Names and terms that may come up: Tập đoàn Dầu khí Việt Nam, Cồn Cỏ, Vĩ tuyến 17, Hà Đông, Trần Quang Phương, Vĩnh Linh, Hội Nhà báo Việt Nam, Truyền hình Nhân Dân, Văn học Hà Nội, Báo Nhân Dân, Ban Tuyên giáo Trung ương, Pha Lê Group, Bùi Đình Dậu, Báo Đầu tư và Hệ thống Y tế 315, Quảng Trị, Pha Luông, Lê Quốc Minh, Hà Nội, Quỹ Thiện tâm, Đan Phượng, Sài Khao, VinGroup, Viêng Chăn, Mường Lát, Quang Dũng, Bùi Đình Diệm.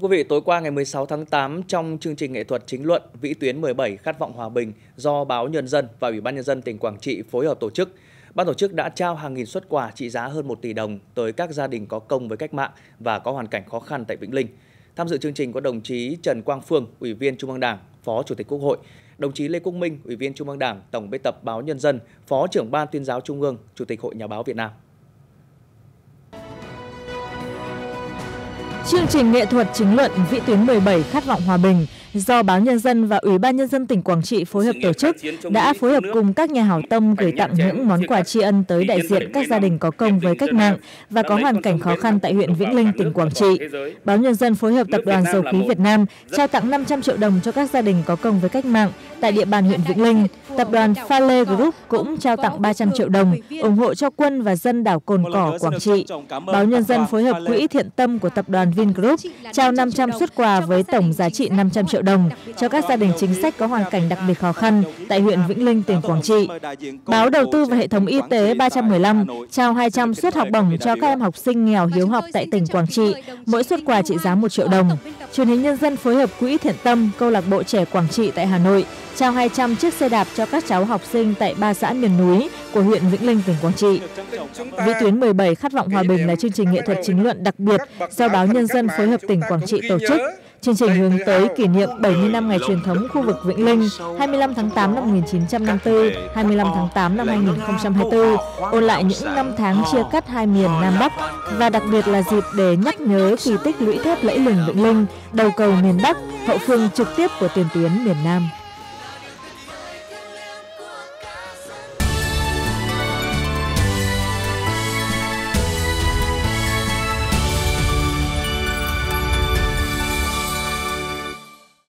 Thưa quý vị, tối qua ngày 16 tháng 8 trong chương trình nghệ thuật chính luận Vĩ tuyến 17 Khát vọng hòa bình do Báo Nhân Dân và Ủy ban Nhân dân tỉnh Quảng Trị phối hợp tổ chức, ban tổ chức đã trao hàng nghìn suất quà trị giá hơn 1 tỷ đồng tới các gia đình có công với cách mạng và có hoàn cảnh khó khăn tại Vĩnh Linh. Tham dự chương trình có đồng chí Trần Quang Phương, Ủy viên Trung ương Đảng, Phó Chủ tịch Quốc hội, đồng chí Lê Quốc Minh, Ủy viên Trung ương Đảng, Tổng biên tập Báo Nhân Dân, Phó trưởng Ban Tuyên giáo Trung ương, Chủ tịch Hội Nhà báo Việt Nam. Chương trình nghệ thuật chính luận Vĩ tuyến 17 Khát vọng hòa bình do Báo Nhân Dân và Ủy ban Nhân dân tỉnh Quảng Trị phối hợp tổ chức đã phối hợp cùng các nhà hảo tâm gửi tặng những món quà tri ân tới đại diện các gia đình có công với cách mạng và có hoàn cảnh khó khăn tại huyện Vĩnh Linh, tỉnh Quảng Trị. Báo Nhân Dân phối hợp Tập đoàn Dầu khí Việt Nam trao tặng 500 triệu đồng cho các gia đình có công với cách mạng tại địa bàn huyện Vĩnh Linh. Tập đoàn Pha Lê Group cũng trao tặng 300 triệu đồng ủng hộ cho quân và dân đảo Cồn Cỏ, Quảng Trị. Báo Nhân Dân phối hợp Quỹ Thiện Tâm của Tập đoàn VinGroup trao 500 suất quà với tổng giá trị 500 triệu đồng cho các gia đình chính sách có hoàn cảnh đặc biệt khó khăn tại huyện Vĩnh Linh, tỉnh Quảng Trị. Báo Đầu tư và Hệ thống Y tế 315 trao 200 suất học bổng cho các em học sinh nghèo hiếu học tại tỉnh Quảng Trị, mỗi suất quà trị giá 1 triệu đồng. Truyền hình Nhân Dân phối hợp Quỹ Thiện Tâm, Câu lạc bộ trẻ Quảng Trị tại Hà Nội trao 200 chiếc xe đạp cho các cháu học sinh tại 3 xã miền núi của huyện Vĩnh Linh, tỉnh Quảng Trị. Vĩ tuyến 17 Khát vọng hòa bình là chương trình nghệ thuật chính luận đặc biệt do Báo Nhân Dân phối hợp tỉnh Quảng Trị tổ chức. Chương trình hướng tới kỷ niệm 70 năm ngày truyền thống khu vực Vĩnh Linh, 25 tháng 8 năm 1954, 25 tháng 8 năm 2024, ôn lại những năm tháng chia cắt hai miền Nam Bắc và đặc biệt là dịp để nhắc nhớ kỳ tích lũy thép Lẫy Lừng Vĩnh Linh, đầu cầu miền Bắc, hậu phương trực tiếp của tiền tuyến miền Nam.